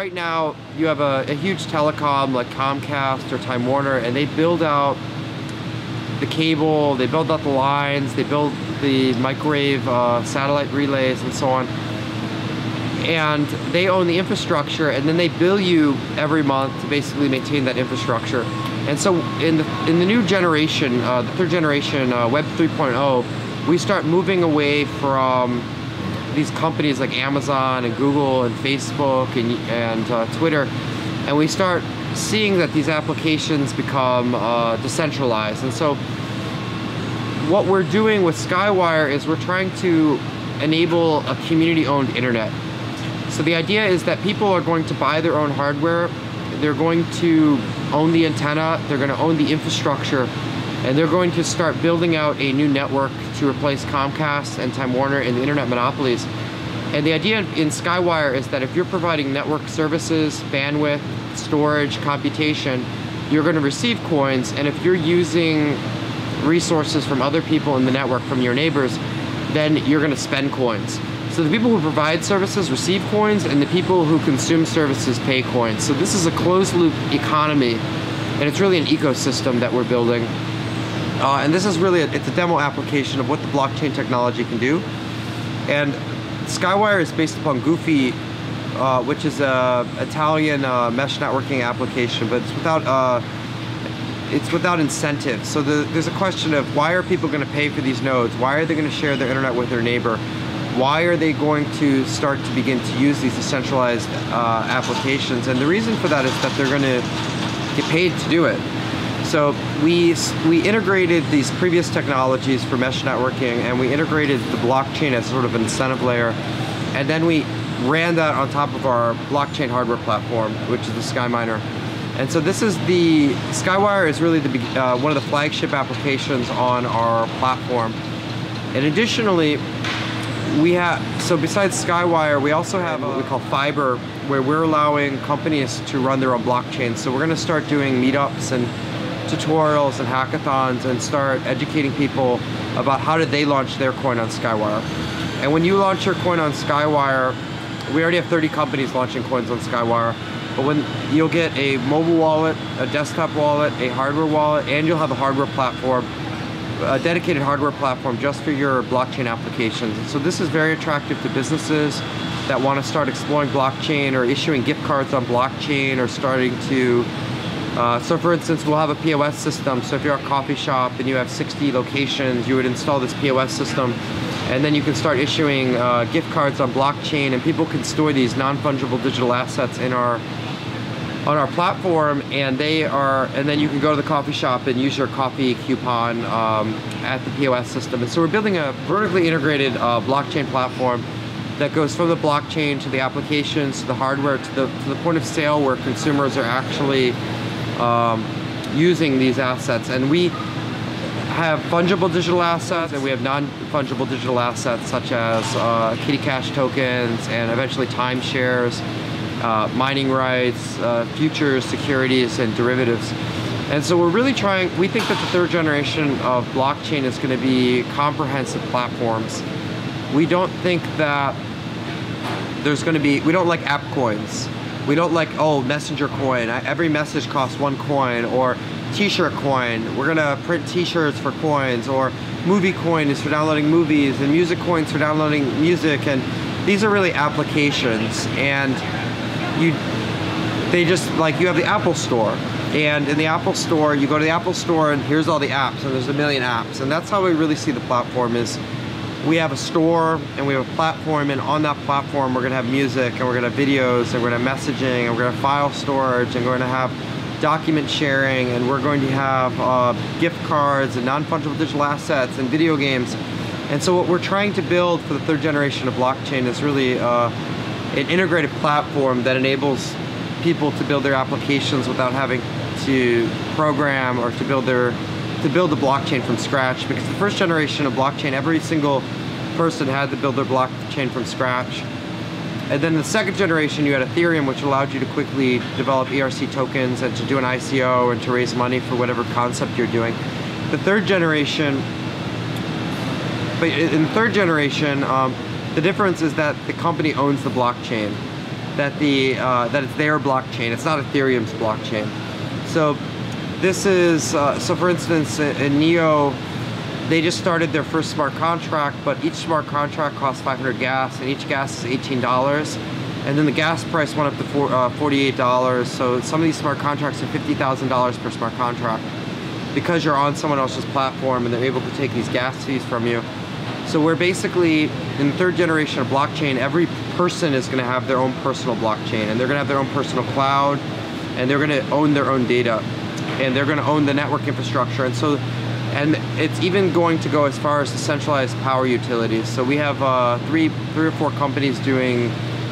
right now you have a huge telecom like Comcast or Time Warner, and they build out the cable, they build out the lines, they build the microwave satellite relays and so on. And they own the infrastructure, and then they bill you every month to basically maintain that infrastructure. And so in the new generation, the third generation, Web 3.0, we start moving away from these companies like Amazon and Google and Facebook and Twitter, and we start seeing that these applications become decentralized. And so what we're doing with Skywire is we're trying to enable a community-owned internet. So the idea is that people are going to buy their own hardware, they're going to own the antenna, they're going to own the infrastructure, and they're going to start building out a new network to replace Comcast and Time Warner and the internet monopolies. And the idea in Skywire is that if you're providing network services, bandwidth, storage, computation, you're going to receive coins, and if you're using resources from other people in the network, from your neighbors, then you're going to spend coins. So the people who provide services receive coins, and the people who consume services pay coins. So this is a closed-loop economy, and it's really an ecosystem that we're building. And this is really, it's a demo application of what the blockchain technology can do. And Skywire is based upon Goofy, which is an Italian mesh networking application, but it's without incentives. So there's a question of, why are people going to pay for these nodes? Why are they going to share their internet with their neighbor? Why are they going to start to begin to use these decentralized applications? And the reason for that is that they're going to get paid to do it. So we integrated these previous technologies for mesh networking, and we integrated the blockchain as sort of an incentive layer, and then we ran that on top of our blockchain hardware platform, which is the Skyminer. And so this is the, Skywire is really the, one of the flagship applications on our platform. And additionally, we have, so besides Skywire, we also have what we call Fiber, where we're allowing companies to run their own blockchain. So we're going to start doing meetups and tutorials and hackathons and start educating people about how did they launch their coin on Skywire. And when you launch your coin on Skywire, we already have 30 companies launching coins on Skywire, but when you'll get a mobile wallet, a desktop wallet, a hardware wallet, and you'll have a hardware platform, a dedicated hardware platform just for your blockchain applications. So this is very attractive to businesses that want to start exploring blockchain or issuing gift cards on blockchain or starting to, so for instance, we'll have a POS system. So if you're a coffee shop and you have 60 locations, you would install this POS system, and then you can start issuing gift cards on blockchain, and people can store these non-fungible digital assets in on our platform, and they are, and then you can go to the coffee shop and use your coffee coupon at the POS system. And so we're building a vertically integrated blockchain platform that goes from the blockchain to the applications, to the hardware, to the point of sale where consumers are actually using these assets. And we have fungible digital assets, and we have non-fungible digital assets such as Kitty Cash tokens, and eventually timeshares, mining rights, futures, securities, and derivatives. And so we're really trying, we think that the third generation of blockchain is going to be comprehensive platforms. We don't think that there's going to be, we don't like app coins. We don't like, oh, messenger coin, every message costs one coin, or t-shirt coin, we're going to print t-shirts for coins, or movie coin is for downloading movies, and music coins for downloading music, and these are really applications. And they just, like, you have the Apple Store, and in the Apple Store, you go to the Apple Store and here's all the apps, and there's a million apps. And that's how we really see the platform is, we have a store and we have a platform, and on that platform we're going to have music, and we're going to have videos, and we're going to have messaging, and we're going to have file storage, and we're going to have document sharing, and we're going to have gift cards and non-fungible digital assets and video games. And so what we're trying to build for the third generation of blockchain is really an integrated platform that enables people to build their applications without having to program or to build the blockchain from scratch. Because the first generation of blockchain, every single person had to build their blockchain from scratch. And then the second generation, you had Ethereum, which allowed you to quickly develop ERC tokens and to do an ICO and to raise money for whatever concept you're doing. The third generation, but in the third generation, the difference is that the company owns the blockchain. that it's their blockchain. It's not Ethereum's blockchain. So this is so for instance, in Neo, they just started their first smart contract, but each smart contract costs 500 gas, and each gas is $18. And then the gas price went up to $48, so some of these smart contracts are $50,000 per smart contract because you're on someone else's platform and they're able to take these gas fees from you. So we're basically, in the third generation of blockchain, every person is gonna have their own personal blockchain, and they're gonna have their own personal cloud, and they're gonna own their own data, and they're gonna own the network infrastructure. And so, and it's even going to go as far as decentralized power utilities. So we have three or four companies doing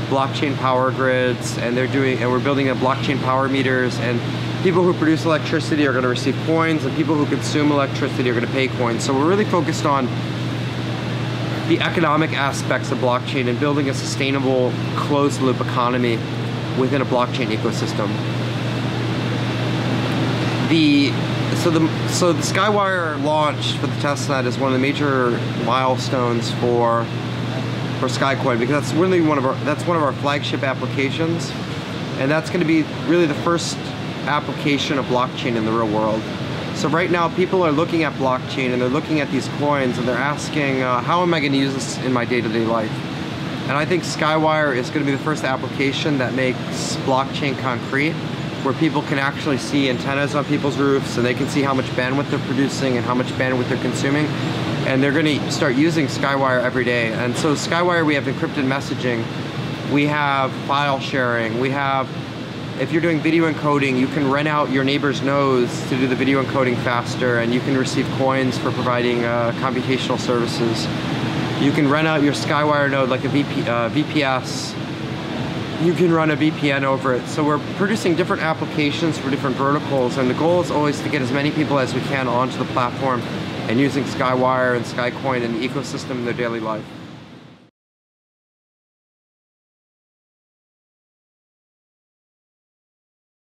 blockchain power grids, and they're doing, and we're building a blockchain power meters, and people who produce electricity are gonna receive coins, and people who consume electricity are gonna pay coins. So we're really focused on the economic aspects of blockchain and building a sustainable closed loop economy within a blockchain ecosystem. So the Skywire launch for the testnet is one of the major milestones for Skycoin, because that's really one of our flagship applications, and that's going to be really the first application of blockchain in the real world. So right now, people are looking at blockchain, and they're looking at these coins, and they're asking, how am I going to use this in my day-to-day life? And I think Skywire is going to be the first application that makes blockchain concrete, where people can actually see antennas on people's roofs, and they can see how much bandwidth they're producing and how much bandwidth they're consuming. And they're going to start using Skywire every day. And so Skywire, we have encrypted messaging, we have file sharing, we have, if you're doing video encoding, you can rent out your neighbor's nose to do the video encoding faster, and you can receive coins for providing computational services. You can rent out your Skywire node like a VPS. You can run a VPN over it. So we're producing different applications for different verticals, and the goal is always to get as many people as we can onto the platform and using Skywire and Skycoin and the ecosystem in their daily life.